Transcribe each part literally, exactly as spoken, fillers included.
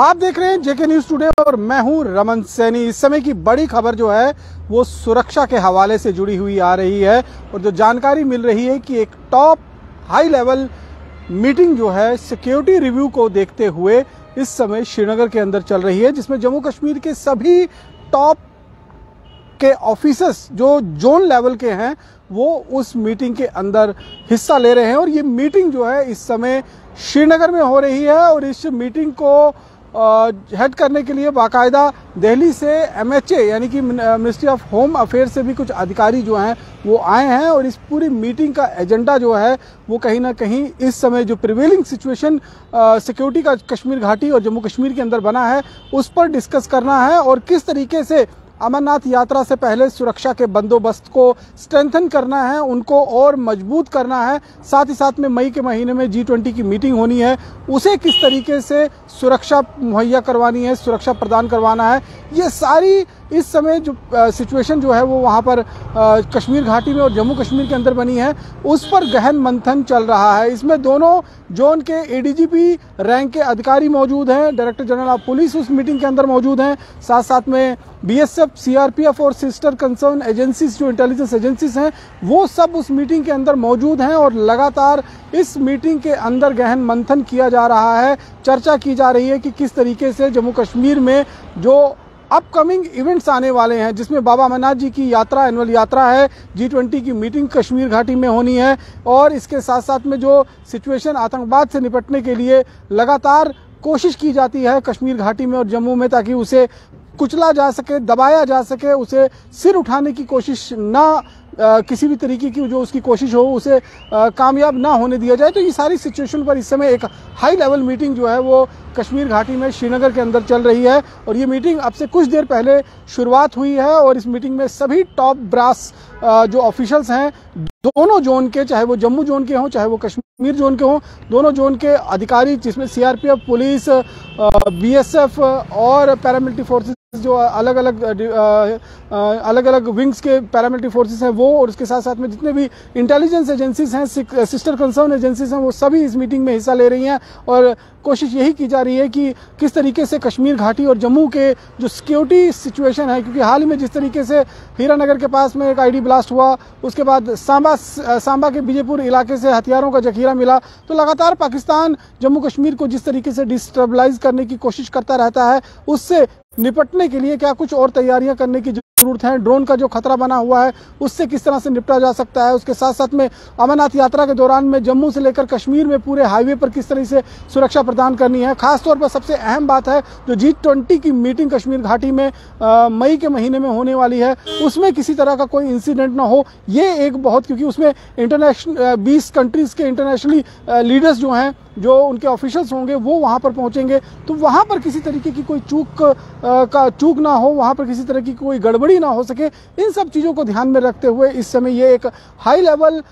आप देख रहे हैं जेके न्यूज टुडे और मैं हूं रमन सैनी। इस समय की बड़ी खबर जो है वो सुरक्षा के हवाले से जुड़ी हुई आ रही है और जो जानकारी मिल रही है कि एक टॉप हाई लेवल मीटिंग जो है सिक्योरिटी रिव्यू को देखते हुए इस समय श्रीनगर के अंदर चल रही है, जिसमें जम्मू कश्मीर के सभी टॉप के ऑफिसर्स जो जोन लेवल के हैं वो उस मीटिंग के अंदर हिस्सा ले रहे हैं। और ये मीटिंग जो है इस समय श्रीनगर में हो रही है और इस मीटिंग को हेड करने के लिए बाकायदा दिल्ली से एम एच ए यानी कि मिनिस्ट्री ऑफ होम अफेयर से भी कुछ अधिकारी जो हैं वो आए हैं। और इस पूरी मीटिंग का एजेंडा जो है वो कहीं ना कहीं इस समय जो प्रिवेलिंग सिचुएशन सिक्योरिटी का कश्मीर घाटी और जम्मू कश्मीर के अंदर बना है उस पर डिस्कस करना है और किस तरीके से अमरनाथ यात्रा से पहले सुरक्षा के बंदोबस्त को स्ट्रेंथन करना है, उनको और मजबूत करना है। साथ ही साथ में मई के महीने में जी ट्वेंटी की मीटिंग होनी है, उसे किस तरीके से सुरक्षा मुहैया करवानी है, सुरक्षा प्रदान करवाना है। ये सारी इस समय जो सिचुएशन जो है वो वहाँ पर आ, कश्मीर घाटी में और जम्मू कश्मीर के अंदर बनी है उस पर गहन मंथन चल रहा है। इसमें दोनों जोन के A D G P rank के अधिकारी मौजूद हैं, डायरेक्टर जनरल ऑफ पुलिस उस मीटिंग के अंदर मौजूद हैं, साथ साथ में B S F, C R P F और सिस्टर कंसर्न एजेंसीज जो इंटेलिजेंस एजेंसीज हैं वो सब उस मीटिंग के अंदर मौजूद हैं। और लगातार इस मीटिंग के अंदर गहन मंथन किया जा रहा है, चर्चा की जा रही है कि किस तरीके से जम्मू कश्मीर में जो अपकमिंग इवेंट्स आने वाले हैं, जिसमें बाबा अमरनाथ जी की यात्रा, एनुअल यात्रा है, जी ट्वेंटी की मीटिंग कश्मीर घाटी में होनी है और इसके साथ साथ में जो सिचुएशन आतंकवाद से निपटने के लिए लगातार कोशिश की जाती है कश्मीर घाटी में और जम्मू में ताकि उसे कुचला जा सके, दबाया जा सके, उसे सिर उठाने की कोशिश ना आ, किसी भी तरीके की जो उसकी कोशिश हो उसे आ, कामयाब ना होने दिया जाए। तो ये सारी सिचुएशन पर इस समय एक हाई लेवल मीटिंग जो है वो कश्मीर घाटी में श्रीनगर के अंदर चल रही है और ये मीटिंग अब से कुछ देर पहले शुरुआत हुई है। और इस मीटिंग में सभी टॉप ब्रास आ, जो ऑफिशियल्स हैं दोनों जोन के, चाहे वो जम्मू जोन के हों चाहे वो कश्मीर जोन के हों, दोनों जोन के अधिकारी जिसमें सी आर पी एफ, पुलिस, बी एस एफ और पैरामिलिट्री फोर्सेज जो अलग अलग अलग अलग विंग्स के पैरामिलिट्री फोर्सेस हैं वो, और उसके साथ साथ में जितने भी इंटेलिजेंस एजेंसीज हैं, सिस्टर कंसर्न एजेंसीज हैं, वो सभी इस मीटिंग में हिस्सा ले रही हैं। और कोशिश यही की जा रही है कि किस तरीके से कश्मीर घाटी और जम्मू के जो सिक्योरिटी सिचुएशन है, क्योंकि हाल ही में जिस तरीके से हीरानगर के पास में एक आई ई डी ब्लास्ट हुआ, उसके बाद सांबा सांबा के विजयपुर इलाके से हथियारों का जखीरा मिला, तो लगातार पाकिस्तान जम्मू कश्मीर को जिस तरीके से डिस्टेबलाइज करने की कोशिश करता रहता है उससे निपटने के लिए क्या कुछ और तैयारियां करने की जरूरत है, ड्रोन का जो खतरा बना हुआ है उससे किस तरह से निपटा जा सकता है। उसके साथ साथ में अमरनाथ यात्रा के दौरान में जम्मू से लेकर कश्मीर में पूरे हाईवे पर किस तरह से सुरक्षा प्रदान करनी है, खासतौर पर सबसे अहम बात है जो जी ट्वेंटी की मीटिंग कश्मीर घाटी में मई के महीने में होने वाली है उसमें किसी तरह का कोई इंसिडेंट ना हो, ये एक बहुत, क्योंकि उसमें इंटरनेशनल बीस कंट्रीज़ के इंटरनेशनली लीडर्स जो हैं, जो उनके ऑफिशियल्स होंगे वो वहाँ पर पहुँचेंगे, तो वहाँ पर किसी तरीके की कोई चूक का चूक ना हो, वहाँ पर किसी तरह की कोई गड़बड़ी ना हो सके, इन सब चीज़ों को ध्यान में रखते हुए इस समय ये एक हाई लेवल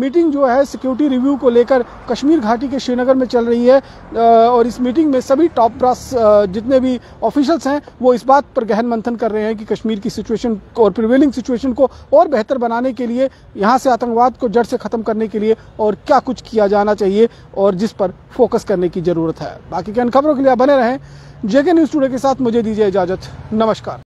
मीटिंग जो है सिक्योरिटी रिव्यू को लेकर कश्मीर घाटी के श्रीनगर में चल रही है। आ, और इस मीटिंग में सभी टॉप ब्रास जितने भी ऑफिशियल्स हैं वो इस बात पर गहन मंथन कर रहे हैं कि कश्मीर की सिचुएशन और प्रिवेलिंग सिचुएशन को और बेहतर बनाने के लिए, यहाँ से आतंकवाद को जड़ से ख़त्म करने के लिए और क्या कुछ किया जाना चाहिए और जिस पर फोकस करने की जरूरत है। बाकी के अन्य खबरों के लिए बने रहें जेके न्यूज टुडे के साथ। मुझे दीजिए इजाजत, नमस्कार।